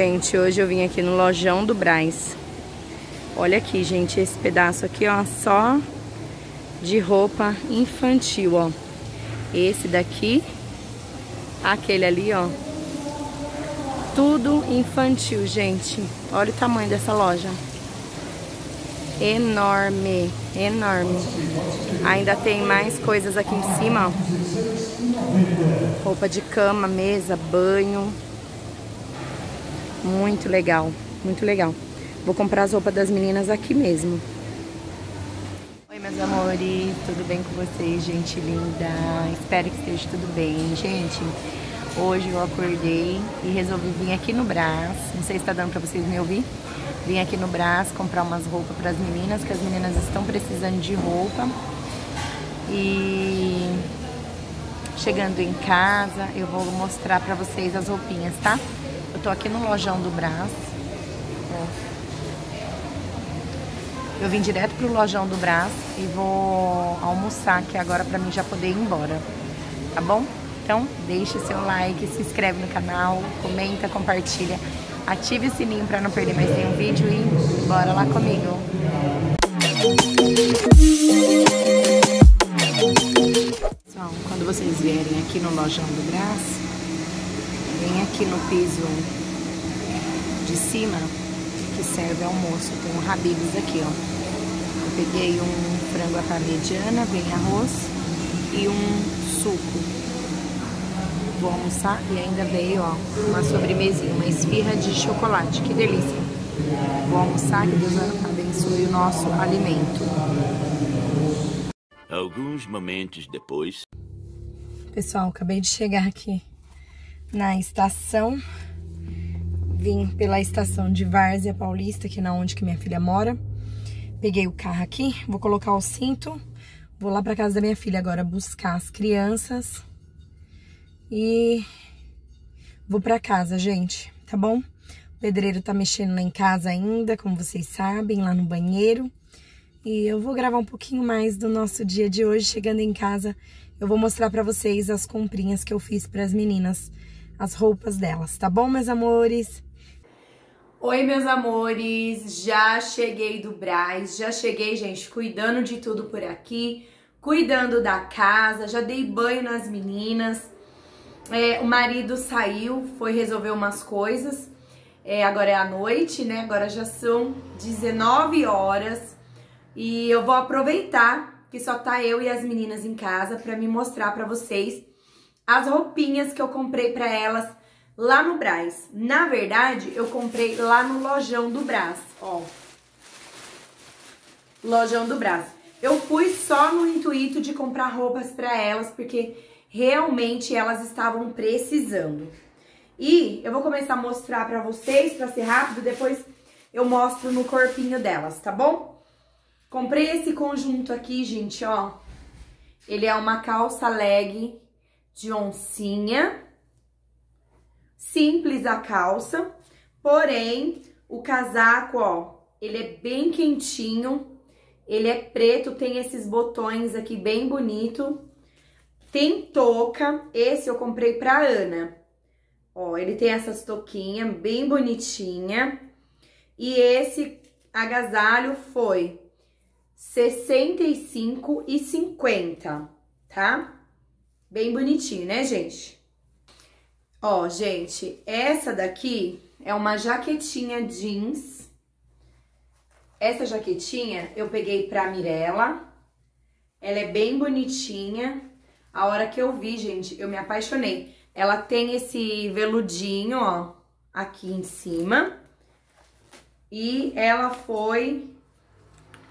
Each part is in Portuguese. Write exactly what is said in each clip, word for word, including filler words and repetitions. Gente, hoje eu vim aqui no lojão do Brás. Olha aqui, gente, esse pedaço aqui, ó, só de roupa infantil, ó. Esse daqui, aquele ali, ó. Tudo infantil, gente. Olha o tamanho dessa loja. Enorme, enorme. Ainda tem mais coisas aqui em cima, ó. Roupa de cama, mesa, banho. Muito legal, muito legal. Vou comprar as roupas das meninas aqui mesmo. Oi, meus amores, tudo bem com vocês, gente linda? Espero que esteja tudo bem. Gente, hoje eu acordei e resolvi vir aqui no Brás. Não sei se tá dando pra vocês me ouvir. Vim aqui no Brás comprar umas roupas pras meninas, que as meninas estão precisando de roupa. E chegando em casa, eu vou mostrar pra vocês as roupinhas, tá? Eu tô aqui no lojão do Brás. Eu vim direto pro lojão do Brás e vou almoçar aqui agora pra mim já poder ir embora, tá bom? Então, deixa seu like, se inscreve no canal, comenta, compartilha, ative o sininho pra não perder mais nenhum vídeo e bora lá comigo! Pessoal, quando vocês vierem aqui no lojão do Brás, vem aqui no piso de cima, que serve almoço. Tem um rabibs aqui, ó. Eu peguei um frango à parmegiana, vem arroz e um suco. Vou almoçar e ainda veio, ó, uma sobremesinha, uma esfirra de chocolate. Que delícia! Vou almoçar, que Deus abençoe o nosso alimento. Alguns momentos depois... Pessoal, acabei de chegar aqui na estação, vim pela estação de Várzea Paulista, que é na onde que minha filha mora. Peguei o carro aqui, vou colocar o cinto, vou lá pra casa da minha filha agora buscar as crianças e vou pra casa, gente, tá bom? O pedreiro tá mexendo lá em casa ainda, como vocês sabem, lá no banheiro. E eu vou gravar um pouquinho mais do nosso dia de hoje, chegando em casa. Eu vou mostrar pra vocês as comprinhas que eu fiz pras meninas, as roupas delas, tá bom, meus amores? Oi, meus amores, já cheguei do Brás, já cheguei, gente, cuidando de tudo por aqui, cuidando da casa, já dei banho nas meninas, é, o marido saiu, foi resolver umas coisas, é, agora é à noite, né, agora já são dezenove horas e eu vou aproveitar que só tá eu e as meninas em casa pra me mostrar pra vocês as roupinhas que eu comprei pra elas lá no Brás. Na verdade, eu comprei lá no lojão do Brás, ó. Lojão do Brás. Eu fui só no intuito de comprar roupas pra elas, porque realmente elas estavam precisando. E eu vou começar a mostrar pra vocês, pra ser rápido, depois eu mostro no corpinho delas, tá bom? Comprei esse conjunto aqui, gente, ó. Ele é uma calça leg de oncinha. Simples a calça. Porém, o casaco, ó, ele é bem quentinho. Ele é preto, tem esses botões aqui bem bonito. Tem touca. Esse eu comprei pra Ana. Ó, ele tem essas touquinhas bem bonitinha. E esse agasalho foi sessenta e cinco e cinquenta, tá? Bem bonitinho, né, gente? Ó, gente, essa daqui é uma jaquetinha jeans. Essa jaquetinha eu peguei pra Mirella. Ela é bem bonitinha. A hora que eu vi, gente, eu me apaixonei. Ela tem esse veludinho, ó, aqui em cima. E ela foi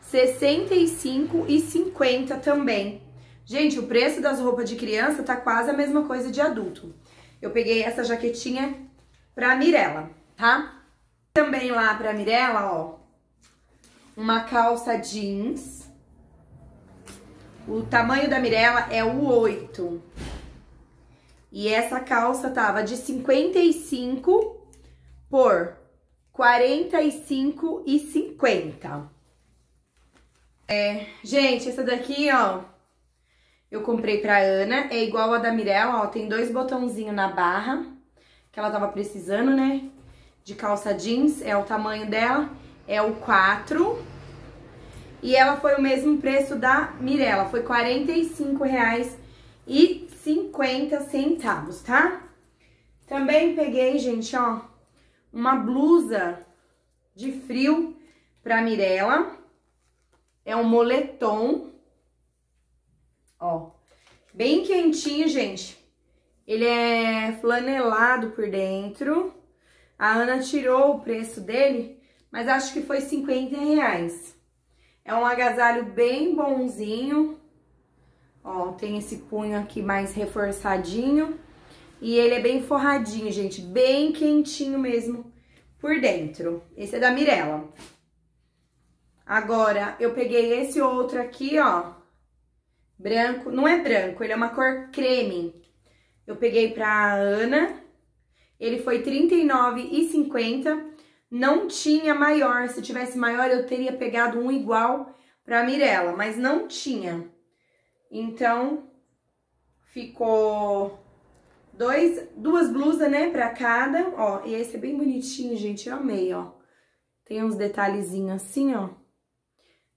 sessenta e cinco e cinquenta também. Gente, o preço das roupas de criança tá quase a mesma coisa de adulto. Eu peguei essa jaquetinha pra Mirella, tá? Também lá pra Mirella, ó, uma calça jeans. O tamanho da Mirella é o oito. E essa calça tava de cinquenta e cinco por quarenta e cinco e cinquenta. É, gente, essa daqui, ó, eu comprei pra Ana, é igual a da Mirella, ó, tem dois botãozinhos na barra, que ela tava precisando, né? de calça jeans, é o tamanho dela, é o quatro. E ela foi o mesmo preço da Mirella, foi quarenta e cinco reais e cinquenta centavos, tá? Também peguei, gente, ó, uma blusa de frio pra Mirella. É um moletom, ó, bem quentinho, gente. Ele é flanelado por dentro. A Ana tirou o preço dele, mas acho que foi cinquenta reais. É um agasalho bem bonzinho. Ó, tem esse punho aqui mais reforçadinho. E ele é bem forradinho, gente, bem quentinho mesmo por dentro. Esse é da Mirella. Agora, eu peguei esse outro aqui, ó, branco. Não é branco, ele é uma cor creme. Eu peguei pra Ana. Ele foi trinta e nove reais e cinquenta centavos. Não tinha maior. Se tivesse maior, eu teria pegado um igual pra Mirella, mas não tinha. Então, ficou dois, duas blusas, né, pra cada. Ó, e esse é bem bonitinho, gente. Eu amei, ó. Tem uns detalhezinhos assim, ó,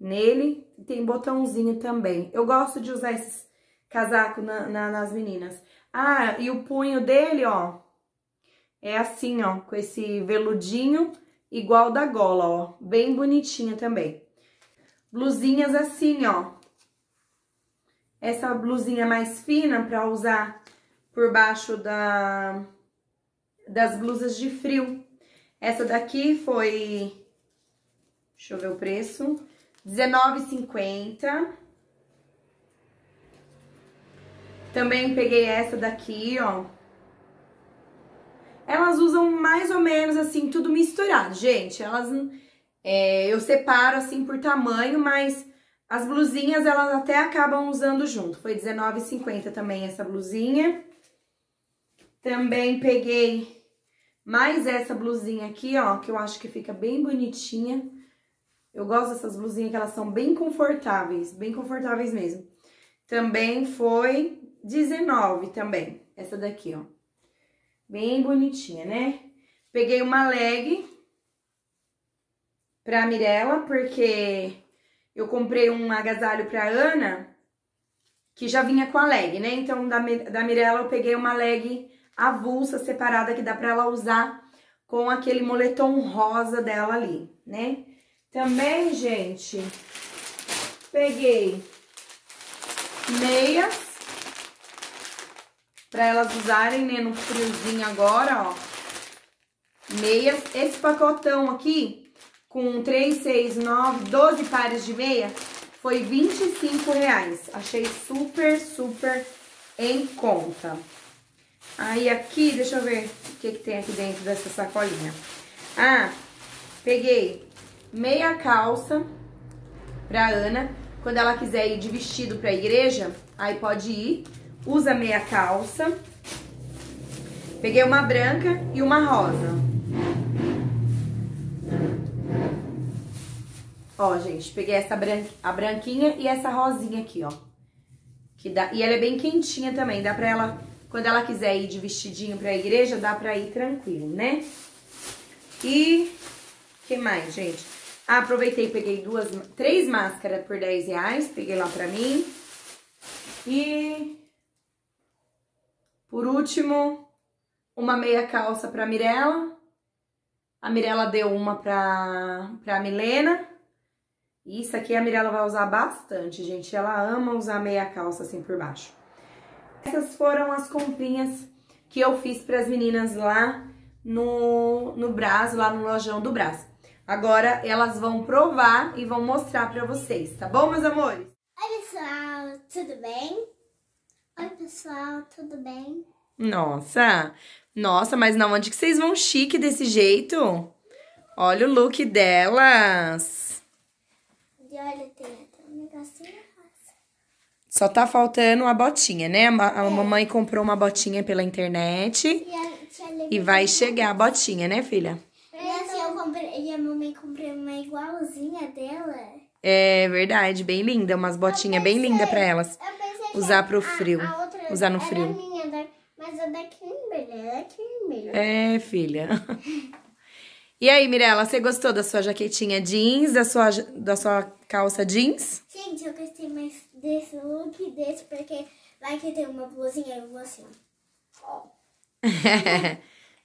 nele. E tem botãozinho também. Eu gosto de usar esses casacos na, na, nas meninas. Ah, e o punho dele, ó, é assim, ó, com esse veludinho igual da gola, ó. Bem bonitinho também. Blusinhas assim, ó. Essa blusinha mais fina pra usar por baixo da, das blusas de frio. Essa daqui foi, deixa eu ver o preço, dezenove reais e cinquenta centavos. Também peguei essa daqui, ó. Elas usam mais ou menos assim, tudo misturado, gente. Elas, é, eu separo assim por tamanho, mas as blusinhas elas até acabam usando junto. Foi dezenove reais e cinquenta centavos também essa blusinha. Também peguei mais essa blusinha aqui, ó, que eu acho que fica bem bonitinha. Eu gosto dessas blusinhas que elas são bem confortáveis, bem confortáveis mesmo. Também foi dezenove reais também, essa daqui, ó. Bem bonitinha, né? Peguei uma leg pra Mirella, porque eu comprei um agasalho pra Ana, que já vinha com a leg, né? Então, da, da Mirella eu peguei uma leg avulsa, separada, que dá pra ela usar com aquele moletom rosa dela ali, né? Também, gente, peguei meias pra elas usarem, né, no friozinho agora, ó. Meias. Esse pacotão aqui, com três, seis, nove, doze pares de meia, foi vinte e cinco reais. Achei super, super em conta. Aí aqui, deixa eu ver o que que tem aqui dentro dessa sacolinha. Ah, peguei meia calça pra Ana. Quando ela quiser ir de vestido pra igreja, aí pode ir. Usa meia calça. Peguei uma branca e uma rosa. Ó, gente, peguei essa branca, a branquinha e essa rosinha aqui, ó. Que dá, e ela é bem quentinha também. Dá pra ela, quando ela quiser ir de vestidinho pra igreja, dá pra ir tranquilo, né? E o que mais, gente? Ah, aproveitei e peguei duas, três máscaras por dez reais. Peguei lá pra mim. E por último, uma meia calça pra Mirella. A Mirella deu uma pra, pra Milena. E isso aqui a Mirella vai usar bastante, gente. Ela ama usar meia calça assim por baixo. Essas foram as comprinhas que eu fiz pras meninas lá no, no Brás, lá no lojão do Brás. Agora elas vão provar e vão mostrar pra vocês, tá bom, meus amores? Oi, pessoal, tudo bem? Oi, pessoal, tudo bem? Nossa, nossa, mas não, onde que vocês vão chique desse jeito? Olha o look delas. E olha, tem até um negocinho rosa. Só tá faltando a botinha, né? A, a é. mamãe comprou uma botinha pela internet e, a, e vai chegar a botinha, né, filha? E, assim, eu comprei, e a mamãe comprou uma igualzinha dela. É verdade, bem linda, umas botinhas bem lindas pra elas. Eu usar pro frio. A, a outra, usar no frio. Minha, mas a da Kimberly, é da Kimberly. É, filha. E aí, Mirella, você gostou da sua jaquetinha jeans, da sua, da sua calça jeans? Gente, eu gostei mais desse look e desse, porque vai que tem uma blusinha e eu vou assim.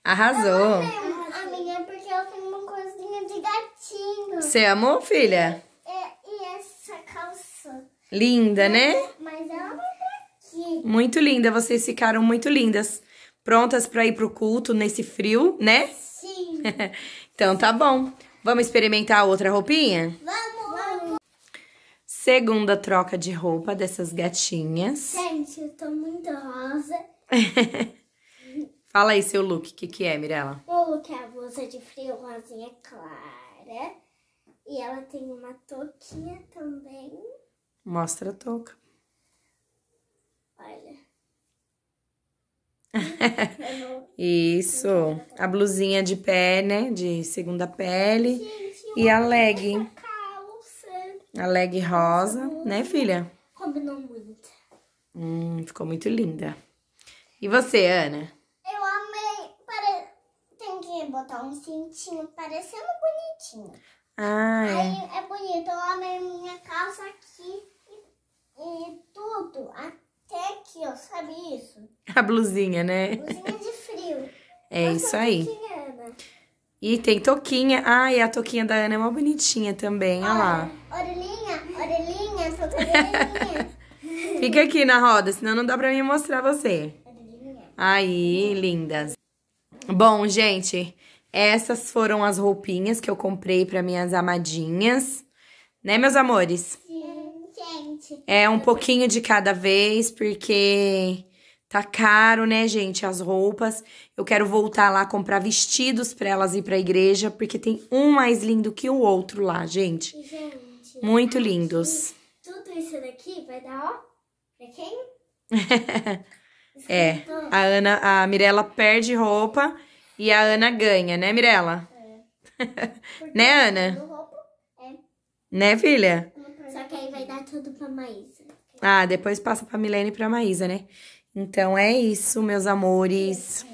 Arrasou. A minha, porque ela tem uma coisinha de gatinho. Você amou, filha? É, e essa calça. Linda, mas, né? Mas ela vai pra aqui. Muito linda, vocês ficaram muito lindas. Prontas pra ir pro culto nesse frio, né? Sim. Então tá bom. Vamos experimentar outra roupinha? Vamos! Vamos. Segunda troca de roupa dessas gatinhas. Gente, eu tô muito rosa. Fala aí seu look, o que que é, Mirella? O look é a blusa de frio rosinha clara. E ela tem uma touquinha também. Mostra a touca. Olha. Isso. A blusinha de pé, né? De segunda pele. Gente, e a leg. A leg rosa, né, filha? Combinou muito. Hum, ficou muito linda. E você, Ana? Botar um cintinho parecendo bonitinho. Ah, é. Aí é bonito. Eu amei minha calça aqui e, e tudo. Até aqui, ó. Sabe isso? A blusinha, né? Blusinha de frio. É. Nossa, isso aí. Toquinha, e tem toquinha. Ah, e a toquinha da Ana é uma bonitinha também. Olha, olha lá. Orelhinha, orelhinha, toca orelhinha. Fica aqui na roda, senão não dá pra mim mostrar você. Orelhinha. Aí, lindas. Bom, gente, essas foram as roupinhas que eu comprei para minhas amadinhas, né, meus amores? Sim, gente. É um pouquinho de cada vez, porque tá caro, né, gente, as roupas. Eu quero voltar lá comprar vestidos para elas ir para a igreja, porque tem um mais lindo que o outro lá, gente. Gente, muito lindos. Tudo isso daqui vai dar, ó, pra quem? É, a Ana, a Mirella perde roupa e a Ana ganha, né, Mirella? É. Né, Ana? Roupa, é. Né, filha? Só que aí vai dar tudo pra Maísa. Ah, depois passa pra Milena e pra Maísa, né? Então é isso, meus amores. É.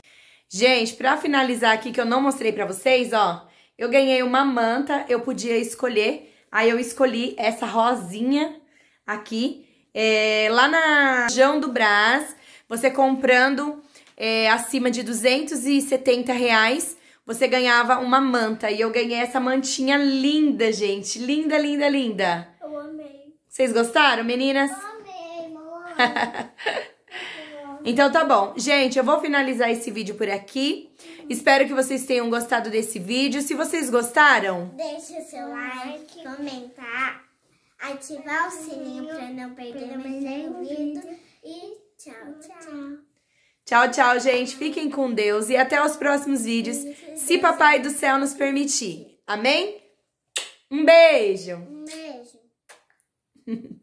Gente, pra finalizar aqui, que eu não mostrei pra vocês, ó. Eu ganhei uma manta, eu podia escolher. Aí eu escolhi essa rosinha aqui. É, lá na região do Brás. Você comprando é, acima de duzentos e setenta reais, você ganhava uma manta. E eu ganhei essa mantinha linda, gente. Linda, linda, linda. Eu amei. Vocês gostaram, meninas? Eu amei, mamãe. Então tá bom. Gente, eu vou finalizar esse vídeo por aqui. Uhum. Espero que vocês tenham gostado desse vídeo. Se vocês gostaram... Deixa o seu like, comentar, ativar o sininho pra não perder mais nenhum vídeo. E... Tchau, tchau. Tchau, tchau, gente. Fiquem com Deus e até os próximos vídeos, se Papai do Céu nos permitir. Amém? Um beijo. Um beijo.